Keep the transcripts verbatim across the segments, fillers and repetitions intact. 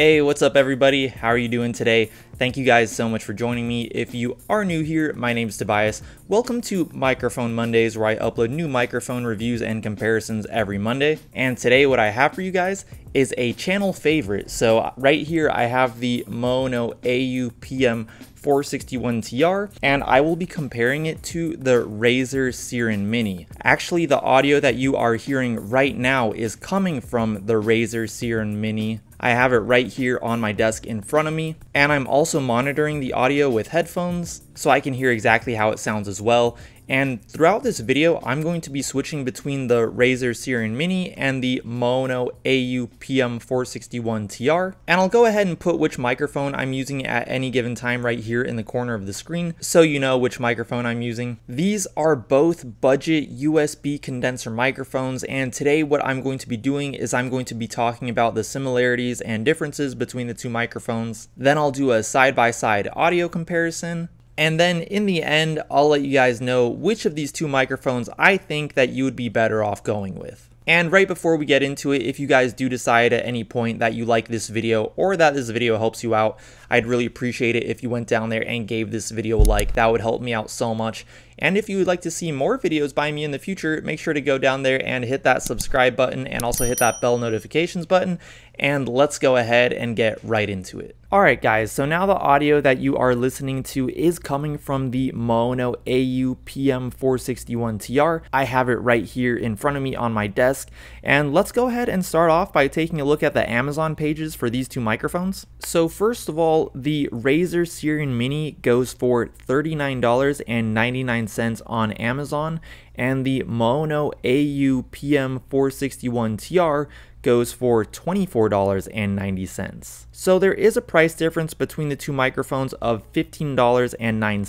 Hey, what's up everybody? How are you doing today? Thank you guys so much for joining me. If you are new here, my name is Tobias. Welcome to Microphone Mondays, where I upload new microphone reviews and comparisons every Monday. And today what I have for you guys is a channel favorite. So right here I have the MAONO A U P M four sixty-one T R, and I will be comparing it to the Razer Seiren Mini. Actually, the audio that you are hearing right now is coming from the Razer Seiren Mini. I have it right here on my desk in front of me, and I'm also monitoring the audio with headphones so I can hear exactly how it sounds as well. And throughout this video, I'm going to be switching between the Razer Seiren Mini and the MAONO A U P M four sixty-one T R. And I'll go ahead and put which microphone I'm using at any given time right here in the corner of the screen, so you know which microphone I'm using. These are both budget U S B condenser microphones, and today what I'm going to be doing is I'm going to be talking about the similarities and differences between the two microphones. Then I'll do a side-by-side audio comparison. And then in the end, I'll let you guys know which of these two microphones I think that you would be better off going with. And right before we get into it, if you guys do decide at any point that you like this video or that this video helps you out, I'd really appreciate it if you went down there and gave this video a like. That would help me out so much. And if you would like to see more videos by me in the future, make sure to go down there and hit that subscribe button and also hit that bell notifications button. And let's go ahead and get right into it. All right guys, so now the audio that you are listening to is coming from the MAONO A U P M four sixty-one T R. I have it right here in front of me on my desk. And let's go ahead and start off by taking a look at the Amazon pages for these two microphones. So first of all, the Razer Seiren Mini goes for thirty-nine ninety-nine on Amazon, and the MAONO A U P M four sixty-one T R goes for twenty-four ninety. So there is a price difference between the two microphones of fifteen oh nine,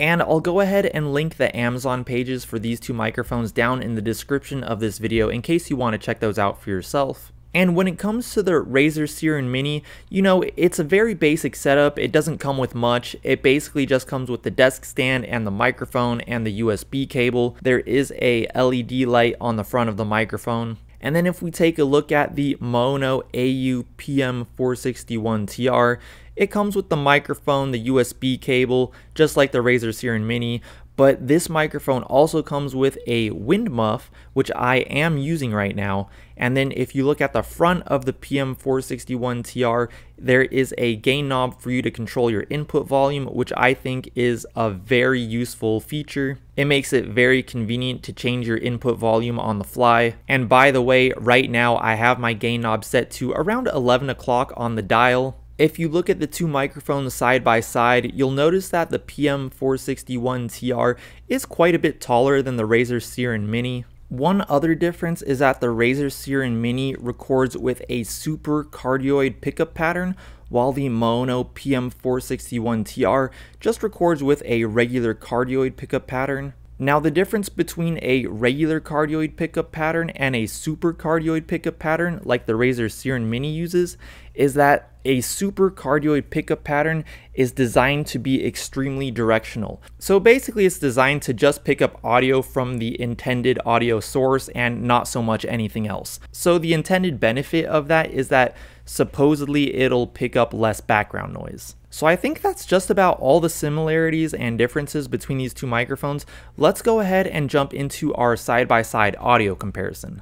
and I'll go ahead and link the Amazon pages for these two microphones down in the description of this video in case you want to check those out for yourself. And when it comes to the Razer Seiren Mini, you know, it's a very basic setup. It doesn't come with much. It basically just comes with the desk stand and the microphone and the U S B cable. There is a L E D light on the front of the microphone. And then if we take a look at the MAONO A U P M four sixty-one T R, it comes with the microphone, the U S B cable, just like the Razer Seiren Mini. But this microphone also comes with a wind muff, which I am using right now. And then if you look at the front of the P M four sixty-one T R, there is a gain knob for you to control your input volume, which I think is a very useful feature. It makes it very convenient to change your input volume on the fly. And by the way, right now I have my gain knob set to around eleven o'clock on the dial. If you look at the two microphones side by side, you'll notice that the P M four sixty-one T R is quite a bit taller than the Razer Seiren Mini. One other difference is that the Razer Seiren Mini records with a super cardioid pickup pattern, while the MAONO P M four sixty-one T R just records with a regular cardioid pickup pattern. Now the difference between a regular cardioid pickup pattern and a super cardioid pickup pattern like the Razer Seiren Mini uses is that a super cardioid pickup pattern is designed to be extremely directional. So basically it's designed to just pick up audio from the intended audio source and not so much anything else. So the intended benefit of that is that supposedly it'll pick up less background noise. So I think that's just about all the similarities and differences between these two microphones. Let's go ahead and jump into our side-by-side audio comparison.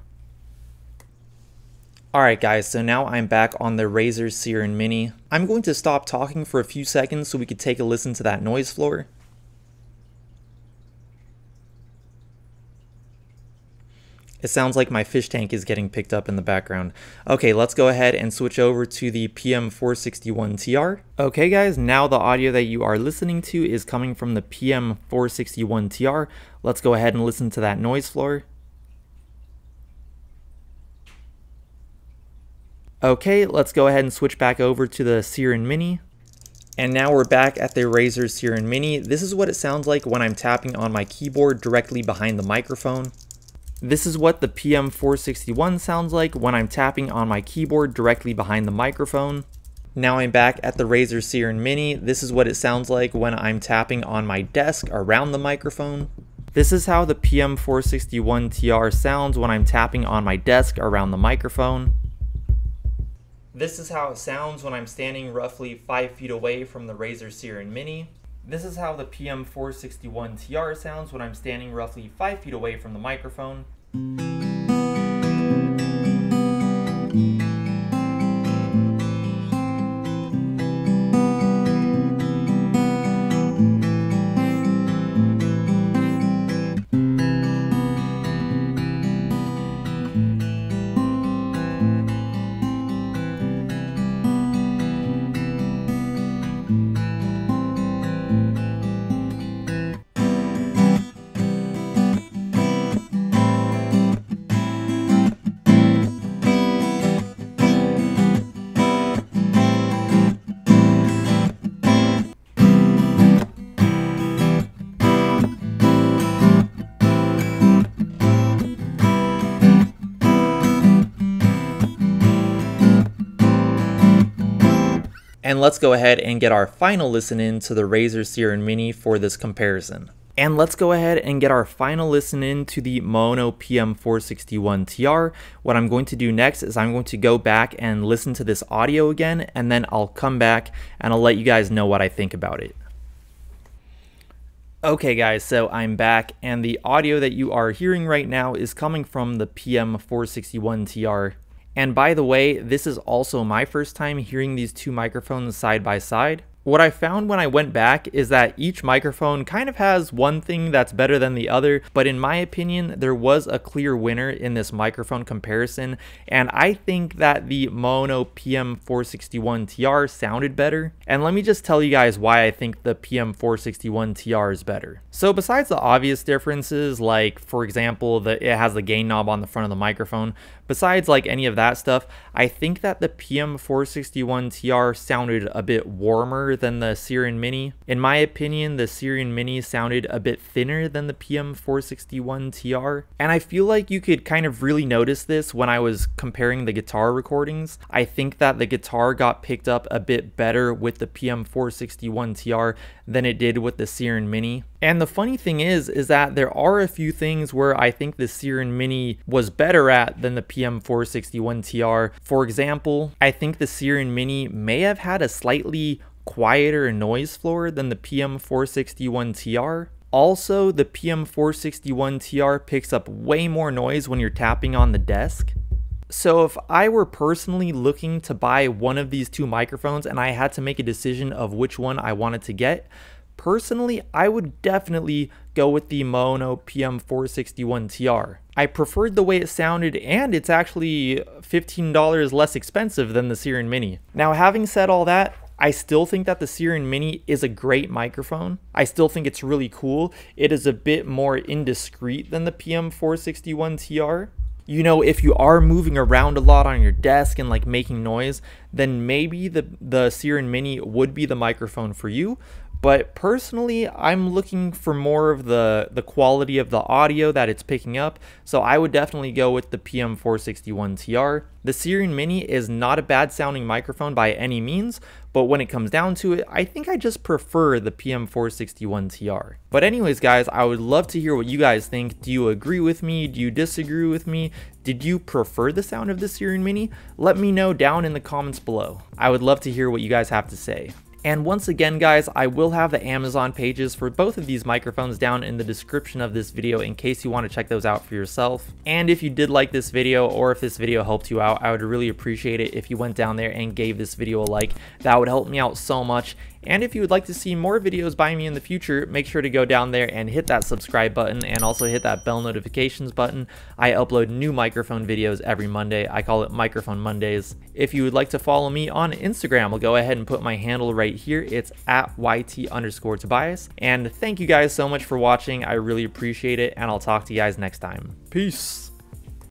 Alright guys, so now I'm back on the Razer Seiren Mini. I'm going to stop talking for a few seconds so we could take a listen to that noise floor. It sounds like my fish tank is getting picked up in the background. Okay, let's go ahead and switch over to the P M four sixty-one T R. Okay guys, now the audio that you are listening to is coming from the P M four sixty-one T R. Let's go ahead and listen to that noise floor. Okay, let's go ahead and switch back over to the Seiren Mini. And now we're back at the Razer Seiren Mini. This is what it sounds like when I'm tapping on my keyboard directly behind the microphone. This is what the P M four sixty-one sounds like when I'm tapping on my keyboard directly behind the microphone. Now I'm back at the Razer Seiren Mini. This is what it sounds like when I'm tapping on my desk around the microphone. This is how the P M four sixty-one T R sounds when I'm tapping on my desk around the microphone. This is how it sounds when I'm standing roughly five feet away from the Razer Seiren Mini. This is how the P M four sixty-one T R sounds when I'm standing roughly five feet away from the microphone. And let's go ahead and get our final listen in to the Razer Seiren Mini for this comparison. And let's go ahead and get our final listen in to the MAONO P M four sixty-one T R. What I'm going to do next is I'm going to go back and listen to this audio again, and then I'll come back and I'll let you guys know what I think about it. Okay guys, so I'm back, and the audio that you are hearing right now is coming from the P M four sixty-one T R. And by the way, this is also my first time hearing these two microphones side by side. What I found when I went back is that each microphone kind of has one thing that's better than the other, but in my opinion, there was a clear winner in this microphone comparison, and I think that the MAONO P M four sixty-one T R sounded better. And let me just tell you guys why I think the P M four sixty-one T R is better. So besides the obvious differences, like for example, that it has the gain knob on the front of the microphone, besides like any of that stuff, I think that the P M four sixty-one T R sounded a bit warmer than the Seiren Mini. In my opinion, the Seiren Mini sounded a bit thinner than the P M four sixty-one T R, and I feel like you could kind of really notice this when I was comparing the guitar recordings. I think that the guitar got picked up a bit better with the P M four sixty-one T R than it did with the Seiren Mini. And the funny thing is, is that there are a few things where I think the Seiren Mini was better at than the P M four sixty-one T R. For example, I think the Seiren Mini may have had a slightly quieter noise floor than the P M four sixty-one T R. Also, the P M four sixty-one T R picks up way more noise when you're tapping on the desk. So if I were personally looking to buy one of these two microphones and I had to make a decision of which one I wanted to get, personally, I would definitely go with the MAONO P M four sixty-one T R. I preferred the way it sounded, and it's actually fifteen dollars less expensive than the Seiren Mini. Now, having said all that, I still think that the Seiren Mini is a great microphone. I still think it's really cool. It is a bit more indiscreet than the P M four sixty-one T R. You know, if you are moving around a lot on your desk and like making noise, then maybe the, the Seiren Mini would be the microphone for you. But personally, I'm looking for more of the, the quality of the audio that it's picking up, so I would definitely go with the P M four sixty-one T R. The Seiren Mini is not a bad sounding microphone by any means, but when it comes down to it, I think I just prefer the P M four sixty-one T R. But anyways guys, I would love to hear what you guys think. Do you agree with me? Do you disagree with me? Did you prefer the sound of the Seiren Mini? Let me know down in the comments below. I would love to hear what you guys have to say. And once again guys, I will have the Amazon pages for both of these microphones down in the description of this video in case you want to check those out for yourself. And if you did like this video, or if this video helped you out, I would really appreciate it if you went down there and gave this video a like. That would help me out so much. And if you would like to see more videos by me in the future, make sure to go down there and hit that subscribe button, and also hit that bell notifications button. I upload new microphone videos every Monday. I call it Microphone Mondays. If you would like to follow me on Instagram, I'll go ahead and put my handle right here. It's at YT underscore Tobias. And thank you guys so much for watching. I really appreciate it, and I'll talk to you guys next time. Peace.